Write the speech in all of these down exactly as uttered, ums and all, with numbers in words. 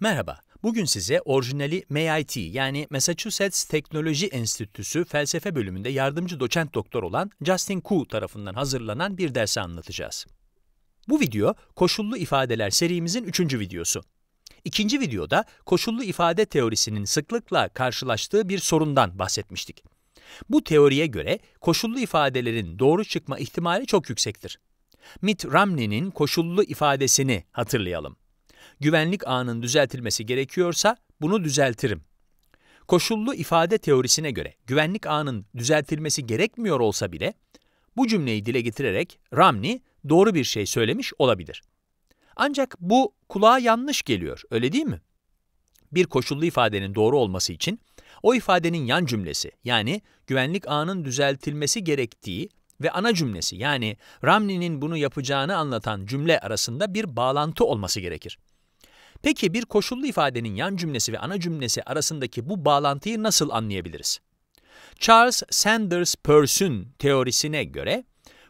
Merhaba, bugün size orijinali M I T yani Massachusetts Teknoloji Enstitüsü felsefe bölümünde yardımcı doçent doktor olan Justin Kuh tarafından hazırlanan bir dersi anlatacağız. Bu video, koşullu ifadeler serimizin üçüncü videosu. İkinci videoda koşullu ifade teorisinin sıklıkla karşılaştığı bir sorundan bahsetmiştik. Bu teoriye göre koşullu ifadelerin doğru çıkma ihtimali çok yüksektir. Mitt Romney'nin koşullu ifadesini hatırlayalım. Güvenlik ağının düzeltilmesi gerekiyorsa bunu düzeltirim. Koşullu ifade teorisine göre güvenlik ağının düzeltilmesi gerekmiyor olsa bile bu cümleyi dile getirerek Romney doğru bir şey söylemiş olabilir. Ancak bu kulağa yanlış geliyor, öyle değil mi? Bir koşullu ifadenin doğru olması için o ifadenin yan cümlesi yani güvenlik ağının düzeltilmesi gerektiği ve ana cümlesi yani Romney'nin bunu yapacağını anlatan cümle arasında bir bağlantı olması gerekir. Peki bir koşullu ifadenin yan cümlesi ve ana cümlesi arasındaki bu bağlantıyı nasıl anlayabiliriz? Charles Sanders Peirce'ün teorisine göre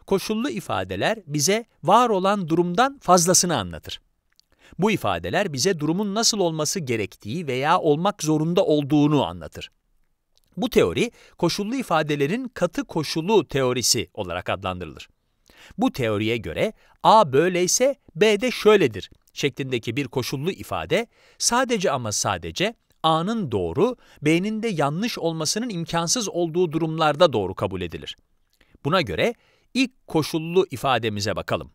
koşullu ifadeler bize var olan durumdan fazlasını anlatır. Bu ifadeler bize durumun nasıl olması gerektiği veya olmak zorunda olduğunu anlatır. Bu teori, koşullu ifadelerin katı koşulu teorisi olarak adlandırılır. Bu teoriye göre, A böyleyse B de şöyledir şeklindeki bir koşullu ifade, sadece ama sadece A'nın doğru, B'nin de yanlış olmasının imkansız olduğu durumlarda doğru kabul edilir. Buna göre, ilk koşullu ifademize bakalım.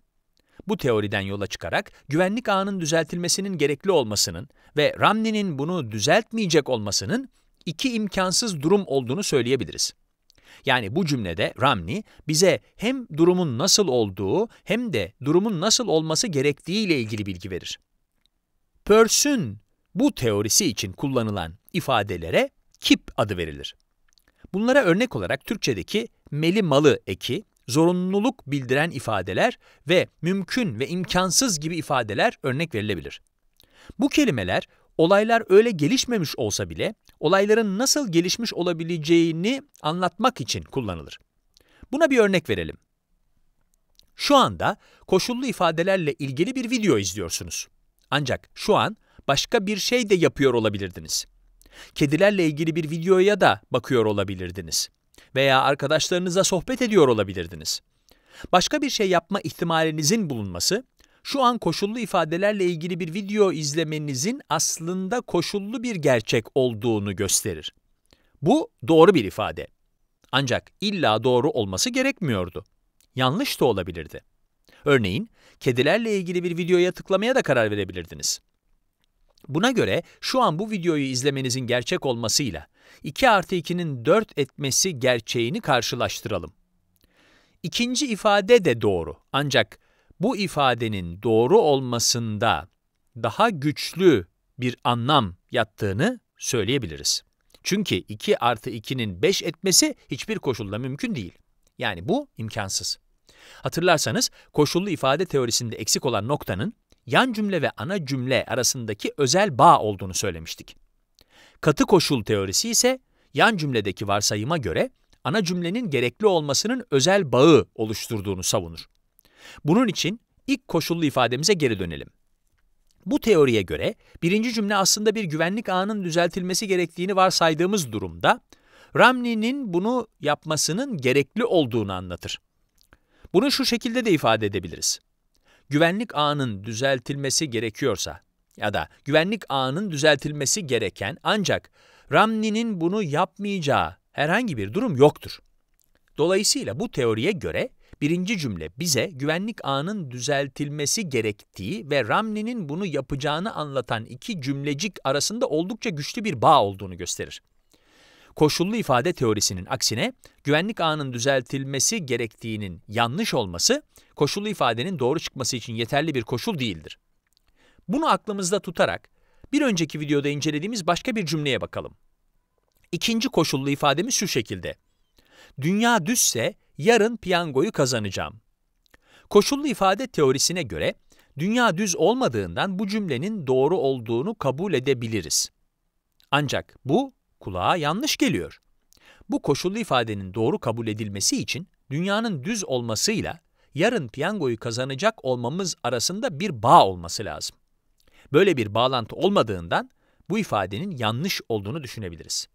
Bu teoriden yola çıkarak güvenlik ağının düzeltilmesinin gerekli olmasının ve Romney'nin bunu düzeltmeyecek olmasının iki imkansız durum olduğunu söyleyebiliriz. Yani bu cümlede Romney bize hem durumun nasıl olduğu hem de durumun nasıl olması gerektiği ile ilgili bilgi verir. Peirce'ün bu teorisi için kullanılan ifadelere kip adı verilir. Bunlara örnek olarak Türkçedeki meli malı eki, zorunluluk bildiren ifadeler ve mümkün ve imkansız gibi ifadeler örnek verilebilir. Bu kelimeler, olaylar öyle gelişmemiş olsa bile, olayların nasıl gelişmiş olabileceğini anlatmak için kullanılır. Buna bir örnek verelim. Şu anda koşullu ifadelerle ilgili bir video izliyorsunuz. Ancak şu an başka bir şey de yapıyor olabilirdiniz. Kedilerle ilgili bir videoya da bakıyor olabilirdiniz. Veya arkadaşlarınızla sohbet ediyor olabilirdiniz. Başka bir şey yapma ihtimalinizin bulunması, şu an koşullu ifadelerle ilgili bir video izlemenizin aslında koşullu bir gerçek olduğunu gösterir. Bu doğru bir ifade. Ancak illa doğru olması gerekmiyordu. Yanlış da olabilirdi. Örneğin, kedilerle ilgili bir videoya tıklamaya da karar verebilirdiniz. Buna göre şu an bu videoyu izlemenizin gerçek olmasıyla iki artı ikinin dört etmesi gerçeğini karşılaştıralım. İkinci ifade de doğru ancak bu ifadenin doğru olmasında daha güçlü bir anlam yattığını söyleyebiliriz. Çünkü iki artı ikinin beş etmesi hiçbir koşulda mümkün değil. Yani bu imkansız. Hatırlarsanız koşullu ifade teorisinde eksik olan noktanın yan cümle ve ana cümle arasındaki özel bağ olduğunu söylemiştik. Katı koşul teorisi ise yan cümledeki varsayıma göre ana cümlenin gerekli olmasının özel bağı oluşturduğunu savunur. Bunun için ilk koşullu ifademize geri dönelim. Bu teoriye göre birinci cümle aslında bir güvenlik ağının düzeltilmesi gerektiğini varsaydığımız durumda Romney'nin bunu yapmasının gerekli olduğunu anlatır. Bunu şu şekilde de ifade edebiliriz. Güvenlik ağının düzeltilmesi gerekiyorsa ya da güvenlik ağının düzeltilmesi gereken ancak Romney'nin bunu yapmayacağı herhangi bir durum yoktur. Dolayısıyla bu teoriye göre birinci cümle bize güvenlik ağının düzeltilmesi gerektiği ve Romney'nin bunu yapacağını anlatan iki cümlecik arasında oldukça güçlü bir bağ olduğunu gösterir. Koşullu ifade teorisinin aksine, güvenlik ağının düzeltilmesi gerektiğinin yanlış olması, koşullu ifadenin doğru çıkması için yeterli bir koşul değildir. Bunu aklımızda tutarak, bir önceki videoda incelediğimiz başka bir cümleye bakalım. İkinci koşullu ifademiz şu şekilde. Dünya düzse, yarın piyangoyu kazanacağım. Koşullu ifade teorisine göre, dünya düz olmadığından bu cümlenin doğru olduğunu kabul edebiliriz. Ancak bu, kulağa yanlış geliyor. Bu koşullu ifadenin doğru kabul edilmesi için dünyanın düz olmasıyla yarın piyangoyu kazanacak olmamız arasında bir bağ olması lazım. Böyle bir bağlantı olmadığından bu ifadenin yanlış olduğunu düşünebiliriz.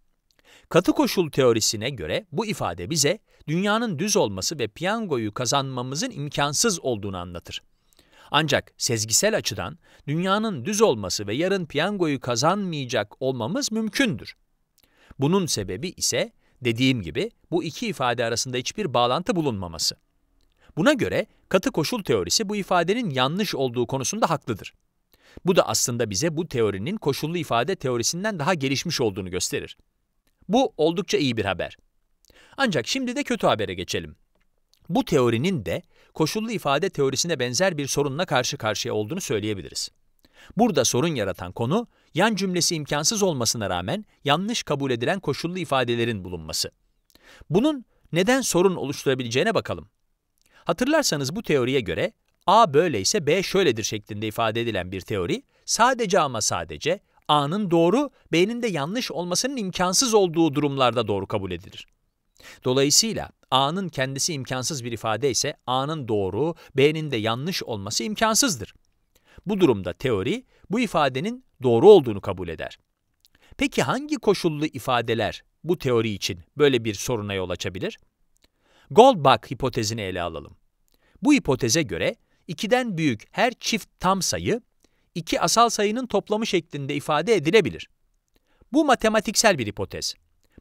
Katı koşul teorisine göre bu ifade bize dünyanın düz olması ve piyangoyu kazanmamızın imkansız olduğunu anlatır. Ancak sezgisel açıdan dünyanın düz olması ve yarın piyangoyu kazanmayacak olmamız mümkündür. Bunun sebebi ise dediğim gibi bu iki ifade arasında hiçbir bağlantı bulunmaması. Buna göre katı koşul teorisi bu ifadenin yanlış olduğu konusunda haklıdır. Bu da aslında bize bu teorinin koşullu ifade teorisinden daha gelişmiş olduğunu gösterir. Bu oldukça iyi bir haber. Ancak şimdi de kötü habere geçelim. Bu teorinin de koşullu ifade teorisine benzer bir sorunla karşı karşıya olduğunu söyleyebiliriz. Burada sorun yaratan konu, yan cümlesi imkansız olmasına rağmen yanlış kabul edilen koşullu ifadelerin bulunması. Bunun neden sorun oluşturabileceğine bakalım. Hatırlarsanız bu teoriye göre, A böyleyse B şöyledir şeklinde ifade edilen bir teori, sadece ama sadece A'nın doğru, B'nin de yanlış olmasının imkansız olduğu durumlarda doğru kabul edilir. Dolayısıyla A'nın kendisi imkansız bir ifade ise A'nın doğru, B'nin de yanlış olması imkansızdır. Bu durumda teori bu ifadenin doğru olduğunu kabul eder. Peki hangi koşullu ifadeler bu teori için böyle bir soruna yol açabilir? Goldbach hipotezini ele alalım. Bu hipoteze göre ikiden büyük her çift tam sayı iki asal sayının toplamı şeklinde ifade edilebilir. Bu matematiksel bir hipotez.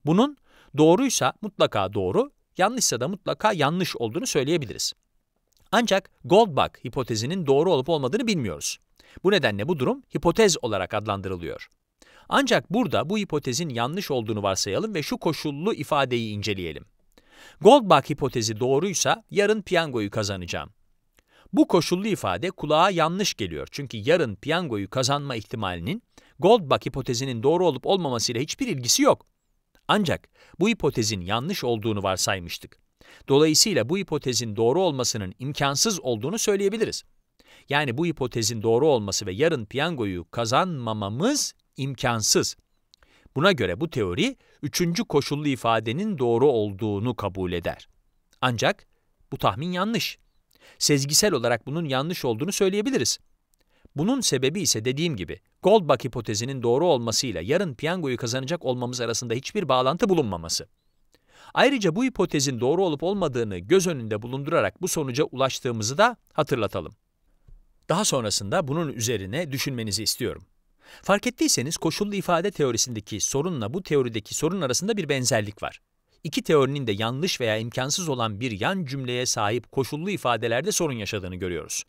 Bunun doğruysa mutlaka doğru, yanlışsa da mutlaka yanlış olduğunu söyleyebiliriz. Ancak Goldbach hipotezinin doğru olup olmadığını bilmiyoruz. Bu nedenle bu durum hipotez olarak adlandırılıyor. Ancak burada bu hipotezin yanlış olduğunu varsayalım ve şu koşullu ifadeyi inceleyelim. Goldbach hipotezi doğruysa yarın piyangoyu kazanacağım. Bu koşullu ifade kulağa yanlış geliyor çünkü yarın piyangoyu kazanma ihtimalinin Goldbach hipotezinin doğru olup olmamasıyla hiçbir ilgisi yok. Ancak bu hipotezin yanlış olduğunu varsaymıştık. Dolayısıyla bu hipotezin doğru olmasının imkansız olduğunu söyleyebiliriz. Yani bu hipotezin doğru olması ve yarın piyangoyu kazanmamamız imkansız. Buna göre bu teori, üçüncü koşullu ifadenin doğru olduğunu kabul eder. Ancak bu tahmin yanlış. Sezgisel olarak bunun yanlış olduğunu söyleyebiliriz. Bunun sebebi ise dediğim gibi, Goldbach hipotezinin doğru olmasıyla yarın piyangoyu kazanacak olmamız arasında hiçbir bağlantı bulunmaması. Ayrıca bu hipotezin doğru olup olmadığını göz önünde bulundurarak bu sonuca ulaştığımızı da hatırlatalım. Daha sonrasında bunun üzerine düşünmenizi istiyorum. Fark ettiyseniz koşullu ifade teorisindeki sorunla bu teorideki sorun arasında bir benzerlik var. İki teorinin de yanlış veya imkansız olan bir yan cümleye sahip koşullu ifadelerde sorun yaşadığını görüyoruz.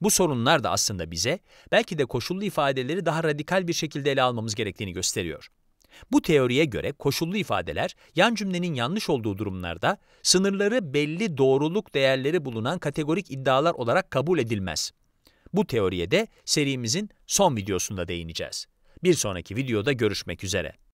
Bu sorunlar da aslında bize, belki de koşullu ifadeleri daha radikal bir şekilde ele almamız gerektiğini gösteriyor. Bu teoriye göre koşullu ifadeler, yan cümlenin yanlış olduğu durumlarda sınırları belli doğruluk değerleri bulunan kategorik iddialar olarak kabul edilmez. Bu teoriye de serimizin son videosunda değineceğiz. Bir sonraki videoda görüşmek üzere.